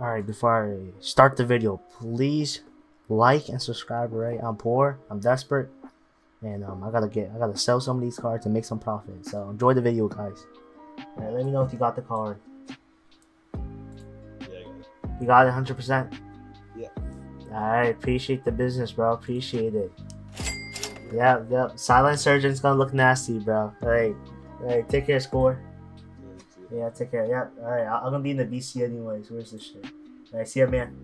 Alright, before I start the video, please like and subscribe, right? I'm poor, I'm desperate, and I gotta sell some of these cards to make some profit. So enjoy the video, guys. Alright, let me know if you got the card. Yeah, I got it. You got it 100%? Yeah. Alright, appreciate the business, bro. Appreciate it. Yep. Silent Surgeon's gonna look nasty, bro. Alright, take care, score. Yeah, take care. Yeah, alright. I'm gonna be in the BC anyways. Where's this shit? Alright, see ya, man.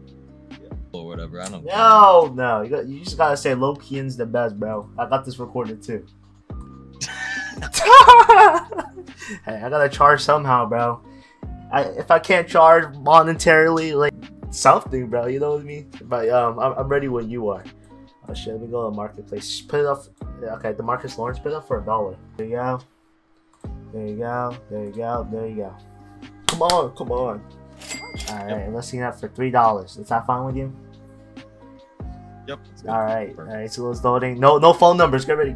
Yeah, or whatever. I don't know. No. You just gotta say LowKeyin's the best, bro. I got this recorded too. Hey, I gotta charge somehow, bro. If I can't charge monetarily, like something, bro. You know what I mean? But I'm ready when you are. Oh shit, let me go to the marketplace. Put it up. Okay, DeMarcus Lawrence, put it up for $1. There you go. There you go. Come on. Alright, let's see that for $3. Is that fine with you? Yep. Alright, so it's loading. No phone numbers. Get ready.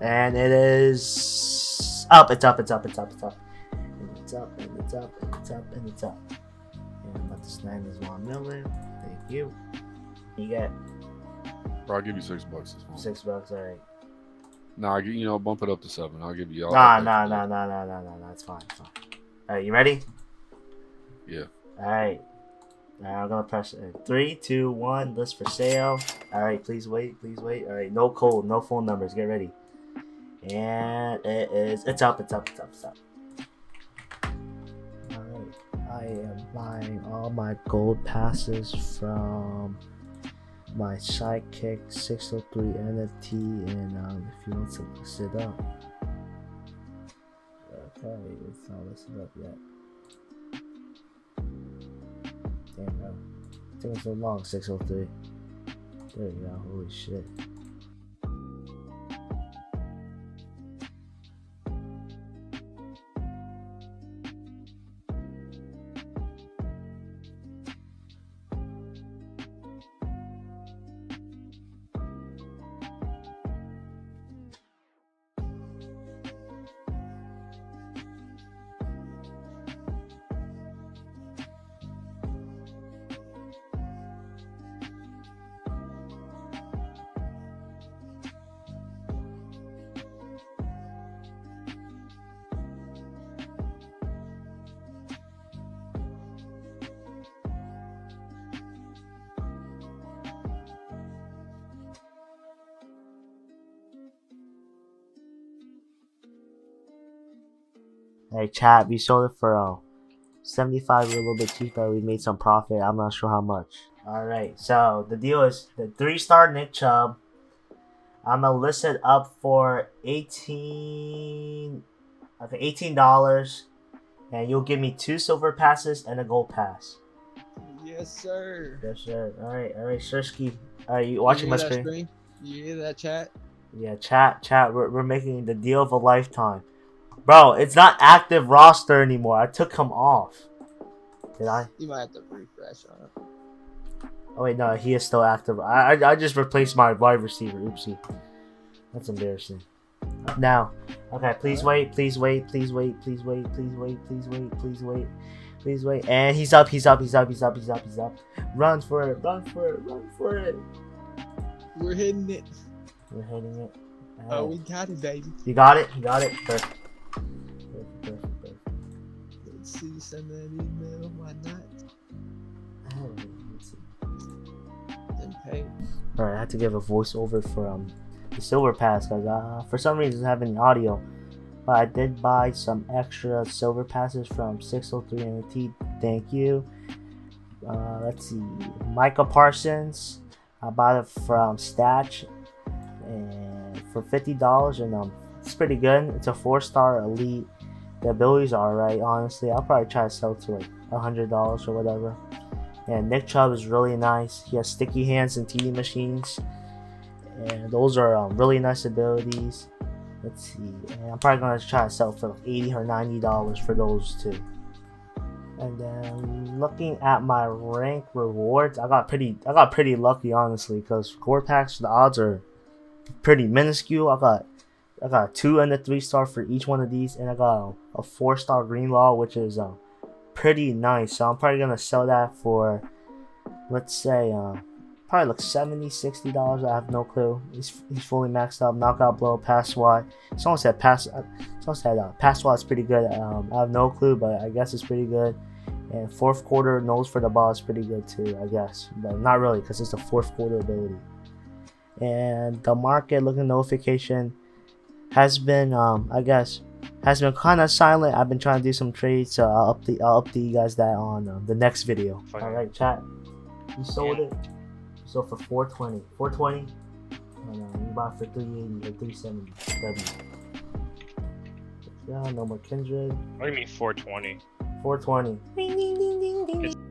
And it is up, it's up. And let this name is Juan Miller. Thank you. You get? Bro, I'll give you $6 this one. $6, alright. Nah, you know, bump it up to $7. I'll give you all. Nah. It's fine. All right, you ready? Yeah. All right. All right, I'm gonna press 3, 2, 1. List for sale. All right, please wait. All right, no code, no phone numbers. Get ready. And it's up. All right, I am buying all my gold passes from my sidekick 603MT, and if you want to list it up, okay, it's not listed up yet. Damn, bro, it took so long. 603. There you go. Holy shit. Hey chat, we sold it for 75, a little bit cheaper. We made some profit. I'm not sure how much. Alright, so the deal is the 3-star Nick Chubb. I'm gonna list it up for $18, and you'll give me 2 silver passes and a gold pass. Yes, sir. Yes, sir. Alright, Sirski. Alright, you watching my screen? You hear that, chat? Yeah, chat. We're making the deal of a lifetime. Bro, it's not active roster anymore. I took him off. Did I? You might have to refresh on it. Oh wait, no, he is still active. I just replaced my wide receiver. Oopsie. That's embarrassing. Now, okay, please wait. And he's up. Run for it. We're hitting it. Right. Oh, we got it, baby. You got it. Perfect. Let's see, send that email. Why not? Oh, let's see. Okay. All right, I had to give a voiceover for the silver pass because for some reason I have any audio, but I did buy some extra silver passes from 603MT. Thank you. Let's see, Micah Parsons. I bought it from Statch and for $50, and it's pretty good. It's a 4-star elite. The abilities are alright, honestly. I'll probably try to sell to like $100 or whatever. And Nick Chubb is really nice. He has sticky hands and TD machines, and those are really nice abilities. Let's see. And I'm probably gonna try to sell for like $80 or $90 for those two. And then looking at my rank rewards, I got pretty lucky, honestly, because core packs, the odds are pretty minuscule. I got 2 and a 3-star for each one of these, and I got a 4-star Green Law, which is pretty nice, so I'm probably gonna sell that for, let's say, probably like $70, $60. I have no clue. He's fully maxed up. Knockout blow, pass wide. Someone said pass. Someone said pass wide is pretty good. I have no clue, but I guess it's pretty good. And fourth quarter nose for the ball is pretty good too, I guess, but not really because it's the fourth quarter ability. And the market looking notification has been, I guess, has been kind of silent. I've been trying to do some trades, so I'll update you guys that on the next video. Funny. All right, chat. You sold it. You sold for 420. 420. And you bought for 380 or 370. Yeah, no more kindred. What do you mean 420? 420.